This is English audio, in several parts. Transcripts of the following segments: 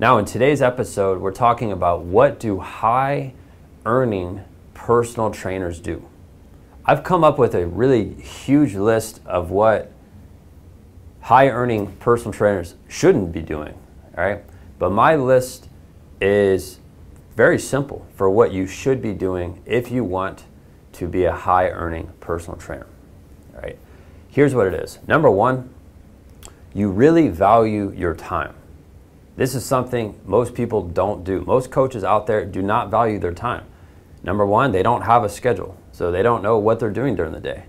Now in today's episode, we're talking about what do high-earning personal trainers do. I've come up with a really huge list of what high-earning personal trainers shouldn't be doing, all right? But my list is very simple for what you should be doing if you want to be a high-earning personal trainer, all right? Here's what it is. Number one, you really value your time. This is something most people don't do. Most coaches out there do not value their time. Number one, they don't have a schedule, so they don't know what they're doing during the day.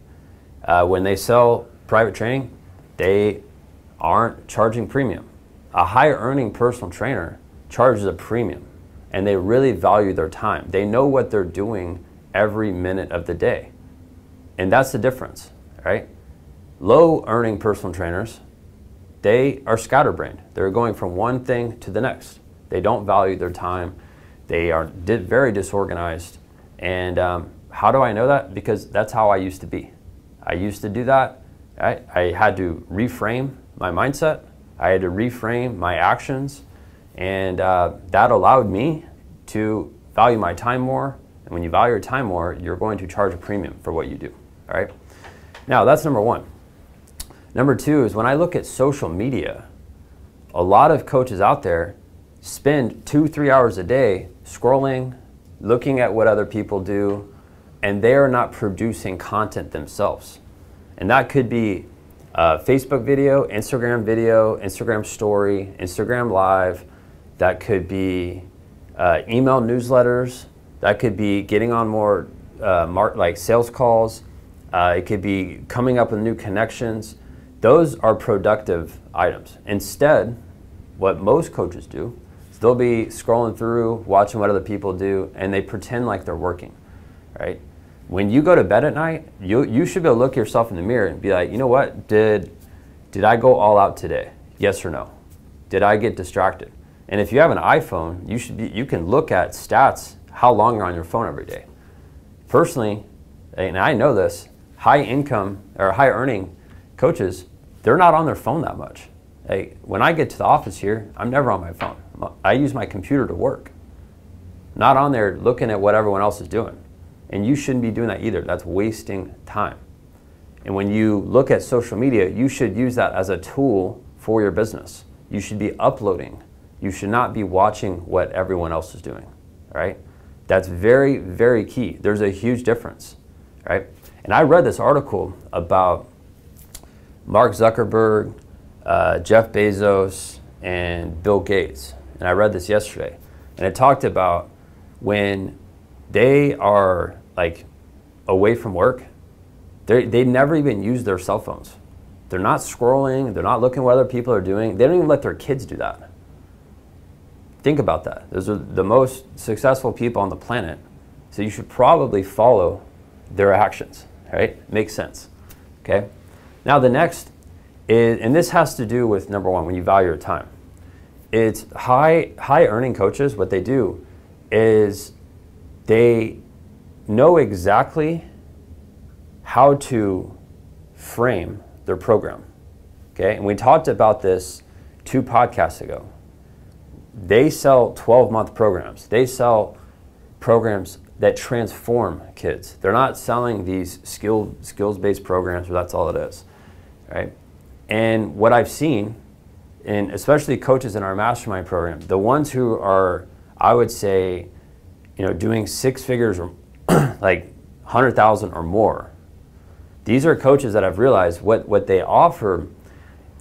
When they sell private training, they aren't charging premium. A high-earning personal trainer charges a premium, and they really value their time. They know what they're doing every minute of the day, and that's the difference, right? Low-earning personal trainers, they are scatterbrained. They're going from one thing to the next. They don't value their time. They are very disorganized. And how do I know that? Because that's how I used to be. I used to do that. I had to reframe my mindset. I had to reframe my actions. And that allowed me to value my time more. And when you value your time more, you're going to charge a premium for what you do, all right? Now, that's number one. Number two is when I look at social media, a lot of coaches out there spend 2-3 hours a day scrolling, looking at what other people do, and they are not producing content themselves. And that could be a Facebook video, Instagram story, Instagram live. That could be email newsletters. That could be getting on more like sales calls. It could be coming up with new connections. Those are productive items. Instead, what most coaches do is they'll be scrolling through, watching what other people do, and they pretend like they're working, right? When you go to bed at night, you should be able to look yourself in the mirror and be like, you know what, did I go all out today? Yes or no? Did I get distracted? And if you have an iPhone, you can look at stats, how long you're on your phone every day. Personally, and I know this, high income or high earning coaches, they're not on their phone that much. Hey, when I get to the office here, I'm never on my phone. I use my computer to work. Not on there looking at what everyone else is doing. And you shouldn't be doing that either. That's wasting time. And when you look at social media, you should use that as a tool for your business. You should be uploading. You should not be watching what everyone else is doing, right? That's very, very key. There's a huge difference, right? And I read this article about Mark Zuckerberg, Jeff Bezos, and Bill Gates. And I read this yesterday. And it talked about when they are like away from work, they never even use their cell phones. They're not scrolling. They're not looking what other people are doing. They don't even let their kids do that. Think about that. Those are the most successful people on the planet. So you should probably follow their actions, right? Makes sense, okay? Now the next is, and this has to do with number one, when you value your time. It's high earning coaches, what they do is they know exactly how to frame their program, okay? And we talked about this 2 podcasts ago. They sell 12-month programs. They sell programs that transform kids. They're not selling these skills-based programs, but that's all it is. Right? And what I've seen, and especially coaches in our mastermind program, the ones who are, I would say, you know, doing 6 figures or like 100,000 or more, these are coaches that I've realized what they offer,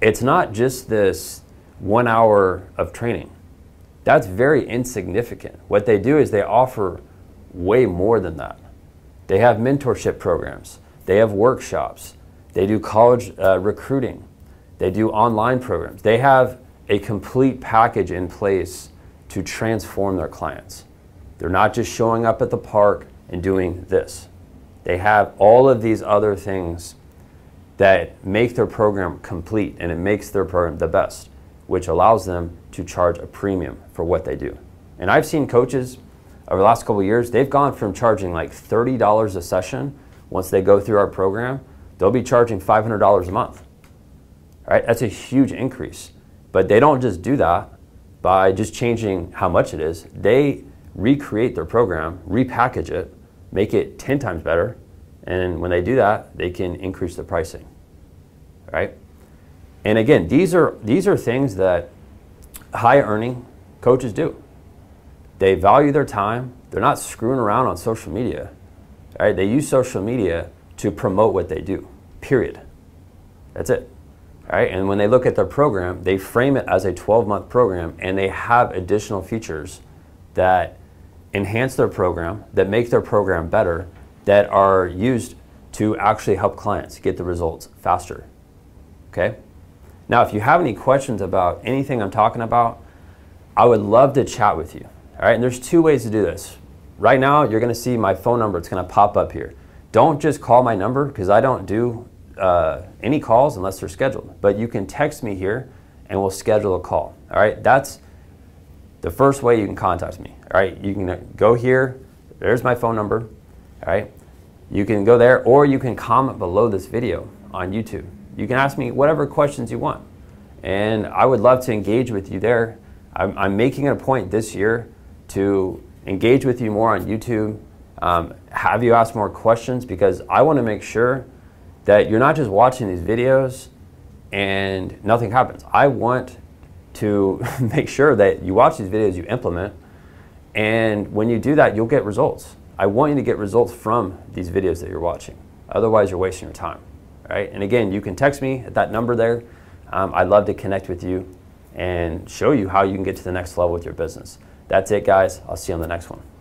it's not just this 1 hour of training. That's very insignificant. What they do is they offer way more than that. They have mentorship programs. They have workshops. They do college recruiting. They do online programs. They have a complete package in place to transform their clients. They're not just showing up at the park and doing this. They have all of these other things that make their program complete, and it makes their program the best, which allows them to charge a premium for what they do. And I've seen coaches over the last couple of years, they've gone from charging like $30 a session. Once they go through our program, they'll be charging $500 a month, right? That's a huge increase. But they don't just do that. by just changing how much it is, they recreate their program, repackage it, make it 10 times better, and when they do that, they can increase the pricing, right? And again, these are things that high-earning coaches do. They value their time. They're not screwing around on social media, right? They use social media to promote what they do, period. That's it. All right? And when they look at their program, they frame it as a 12-month program, and they have additional features that enhance their program, that make their program better, that are used to actually help clients get the results faster. Okay? Now, if you have any questions about anything I'm talking about, I would love to chat with you. All right? And there's two ways to do this. Right now, you're going to see my phone number. It's going to pop up here. Don't just call my number, because I don't do any calls unless they're scheduled. But you can text me here and we'll schedule a call. All right? That's the first way you can contact me. All right? You can go here. There's my phone number. All right? You can go there, or you can comment below this video on YouTube. You can ask me whatever questions you want, and I would love to engage with you there. I'm making it a point this year to engage with you more on YouTube, have you ask more questions, because I want to make sure that you're not just watching these videos and nothing happens. I want to make sure that you watch these videos, you implement, and when you do that, you'll get results. I want you to get results from these videos that you're watching. Otherwise, you're wasting your time. Right? And again, you can text me at that number there. I'd love to connect with you and show you how you can get to the next level with your business. That's it, guys. I'll see you on the next one.